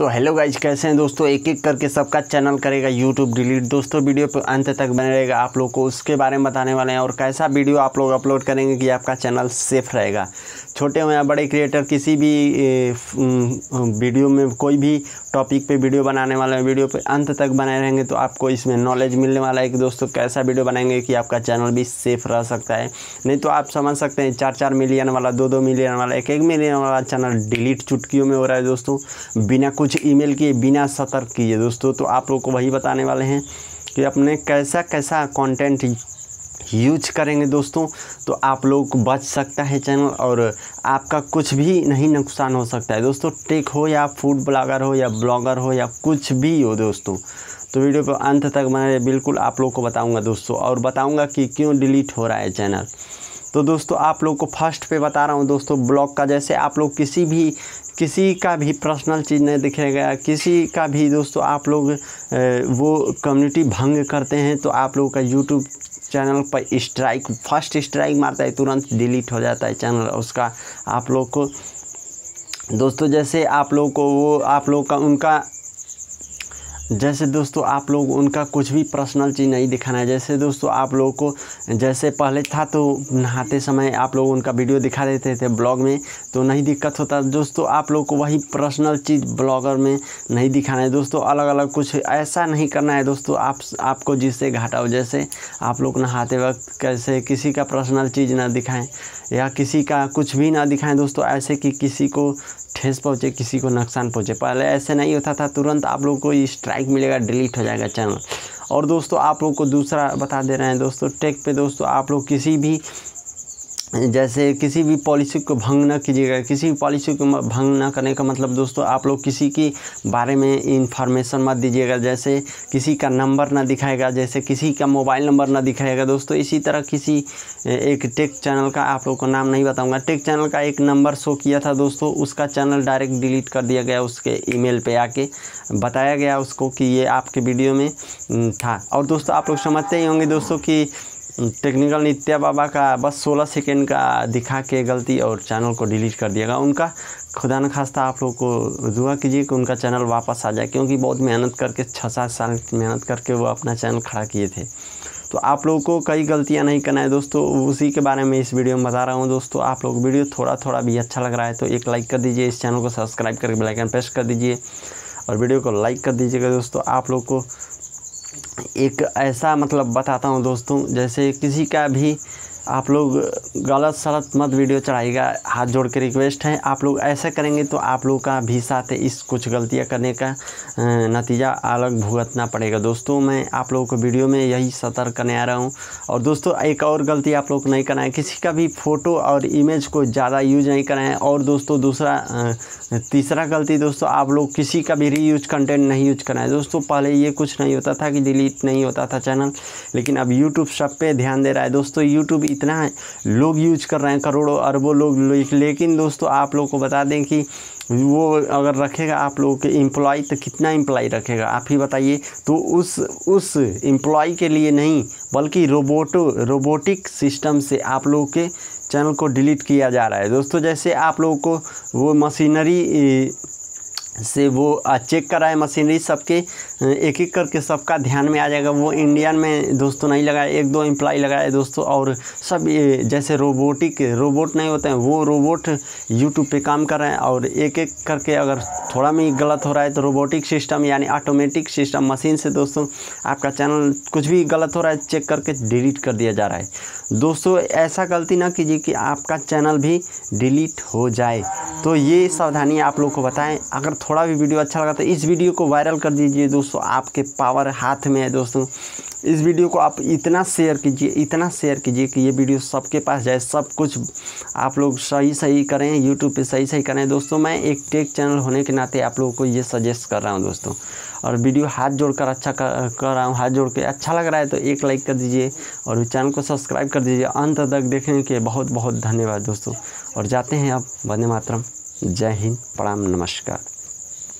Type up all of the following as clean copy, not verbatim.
तो hello guys, कैसे हैं दोस्तों। एक एक करके सबका चैनल करेगा यूट्यूब डिलीट। दोस्तों वीडियो पर अंत तक बने रहेगा, आप लोग को उसके बारे में बताने वाले हैं और कैसा वीडियो आप लोग अपलोड करेंगे कि आपका चैनल सेफ रहेगा। छोटे हों या बड़े क्रिएटर किसी भी वीडियो में कोई भी टॉपिक पे वीडियो बनाने वाले हैं, वीडियो पर अंत तक बनाए रहेंगे तो आपको इसमें नॉलेज मिलने वाला है कि दोस्तों कैसा वीडियो बनाएंगे कि आपका चैनल भी सेफ रह सकता है। नहीं तो आप समझ सकते हैं 4-4 मिलियन वाला, 2-2 मिलियन वाला, 1-1 मिलियन वाला चैनल डिलीट चुटकियों में हो रहा है दोस्तों, बिना कुछ ईमेल किए, बिना सतर्क किए दोस्तों। तो आप लोग को वही बताने वाले हैं कि अपने कैसा कैसा कंटेंट यूज करेंगे दोस्तों, तो आप लोग बच सकता है चैनल और आपका कुछ भी नहीं नुकसान हो सकता है दोस्तों। टेक हो या फूड ब्लॉगर हो या ब्लॉगर हो या कुछ भी हो दोस्तों, तो वीडियो पर अंत तक मैं बिल्कुल आप लोग को बताऊंगा दोस्तों और बताऊंगा कि क्यों डिलीट हो रहा है चैनल। तो दोस्तों आप लोग को फर्स्ट पे बता रहा हूँ दोस्तों ब्लॉग का। जैसे आप लोग किसी का भी पर्सनल चीज़ नहीं दिखेगा, किसी का भी दोस्तों आप लोग वो कम्युनिटी भंग करते हैं तो आप लोग का यूट्यूब चैनल पर स्ट्राइक, फर्स्ट स्ट्राइक मारता है, तुरंत डिलीट हो जाता है चैनल उसका। आप लोग को दोस्तों जैसे आप लोग को वो आप लोग का उनका जैसे दोस्तों आप लोग उनका कुछ भी पर्सनल चीज़ नहीं दिखाना है। जैसे दोस्तों आप लोग को जैसे पहले था तो नहाते समय आप लोग उनका वीडियो दिखा देते थे ब्लॉग में, तो नहीं दिक्कत होता दोस्तों। आप लोग को वही पर्सनल चीज़ ब्लॉगर में नहीं दिखाना है दोस्तों, अलग अलग कुछ ऐसा नहीं करना है दोस्तों आपको जिससे घाटा हो। जैसे आप लोग नहाते वक्त कैसे किसी का पर्सनल चीज़ ना दिखाएँ या किसी का कुछ भी ना दिखाएँ दोस्तों, ऐसे कि किसी को ठेस पहुँचे, किसी को नुकसान पहुँचे। पहले ऐसे नहीं होता था, तुरंत आप लोग को स्ट्राइक मिलेगा, डिलीट हो जाएगा चैनल। और दोस्तों आप लोग को दूसरा बता दे रहे हैं दोस्तों टेक पे। दोस्तों आप लोग किसी भी पॉलिसी को भंग ना कीजिएगा। किसी भी पॉलिसी को भंग ना करने का मतलब दोस्तों आप लोग किसी के बारे में इंफॉर्मेशन मत दीजिएगा। जैसे किसी का नंबर ना दिखाएगा, जैसे किसी का मोबाइल नंबर ना दिखाएगा दोस्तों। इसी तरह किसी एक टेक चैनल का, आप लोग को नाम नहीं बताऊंगा, टेक चैनल का एक नंबर शो किया था दोस्तों, उसका चैनल डायरेक्ट डिलीट कर दिया गया। उसके ईमेल पर आके बताया गया उसको कि ये आपके वीडियो में था। और दोस्तों आप लोग समझते ही होंगे दोस्तों कि टेक्निकल नित्या बाबा का बस 16 सेकेंड का दिखा के गलती और चैनल को डिलीट कर दिया गया। उनका खुदा न खास्ता आप लोग को दुआ कीजिए कि उनका चैनल वापस आ जाए, क्योंकि बहुत मेहनत करके 6-7 साल मेहनत करके वो अपना चैनल खड़ा किए थे। तो आप लोगों को कई गलतियां नहीं करना है दोस्तों, उसी के बारे में इस वीडियो में बता रहा हूं दोस्तों। आप लोग वीडियो थोड़ा भी अच्छा लग रहा है तो एक लाइक कर दीजिए, इस चैनल को सब्सक्राइब करके बेल आइकन प्रेस कर दीजिए और वीडियो को लाइक कर दीजिएगा दोस्तों। आप लोग को एक ऐसा मतलब बताता हूं दोस्तों, जैसे किसी का भी आप लोग गलत सलत मत वीडियो चढ़ाइएगा, हाथ जोड़ के रिक्वेस्ट है। आप लोग ऐसा करेंगे तो आप लोग का भी साथ इस कुछ गलतियां करने का नतीजा अलग भुगतना पड़ेगा दोस्तों। मैं आप लोगों को वीडियो में यही सतर्क करने आ रहा हूं। और दोस्तों एक और गलती आप लोग नहीं करना है, किसी का भी फ़ोटो और इमेज को ज़्यादा यूज नहीं करना है। और दोस्तों तीसरा गलती दोस्तों, आप लोग किसी का भी रीयूज कंटेंट नहीं यूज करना है दोस्तों। पहले ये कुछ नहीं होता था कि डिलीट नहीं होता था चैनल, लेकिन अब यूट्यूब सब पे ध्यान दे रहा है दोस्तों। यूट्यूब इतना लोग यूज कर रहे हैं, करोड़ों अरबों लोग, लेकिन दोस्तों आप लोग को बता दें कि वो अगर रखेगा आप लोग के एम्प्लॉय तो कितना एम्प्लॉय रखेगा आप ही बताइए। तो उस एम्प्लॉय के लिए नहीं बल्कि रोबोटिक सिस्टम से आप लोग के चैनल को डिलीट किया जा रहा है दोस्तों। जैसे आप लोग को वो मशीनरी से वो चेक कराए, मशीनरी सबके एक एक करके सबका ध्यान में आ जाएगा। वो इंडियन में दोस्तों नहीं लगाए, 1-2 एम्प्लॉय लगाए दोस्तों। और सब जैसे रोबोट नहीं होते हैं, वो रोबोट यूट्यूब पे काम कर रहे हैं। और एक एक करके अगर थोड़ा में गलत हो रहा है तो रोबोटिक सिस्टम यानी ऑटोमेटिक सिस्टम, मशीन से दोस्तों आपका चैनल कुछ भी गलत हो रहा है चेक करके डिलीट कर दिया जा रहा है दोस्तों। ऐसा गलती ना कीजिए कि आपका चैनल भी डिलीट हो जाए। तो ये सावधानी आप लोग को बताएं। अगर थोड़ा भी वीडियो अच्छा लगा तो इस वीडियो को वायरल कर दीजिए दोस्तों, आपके पावर हाथ में है दोस्तों। इस वीडियो को आप इतना शेयर कीजिए कि ये वीडियो सबके पास जाए। सब कुछ आप लोग सही करें, यूट्यूब पे सही करें दोस्तों। मैं एक टेक चैनल होने के नाते आप लोगों को ये सजेस्ट कर रहा हूँ दोस्तों। और वीडियो हाथ जोड़कर अच्छा कर रहा हूँ, हाथ जोड़ के अच्छा लग रहा है तो एक लाइक कर दीजिए और चैनल को सब्सक्राइब कर दीजिए। अंत तक देखने के बहुत बहुत धन्यवाद दोस्तों। और जाते हैं अब, वंदे मातरम, जय हिंद, प्रणाम, नमस्कार,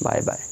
बाय बाय।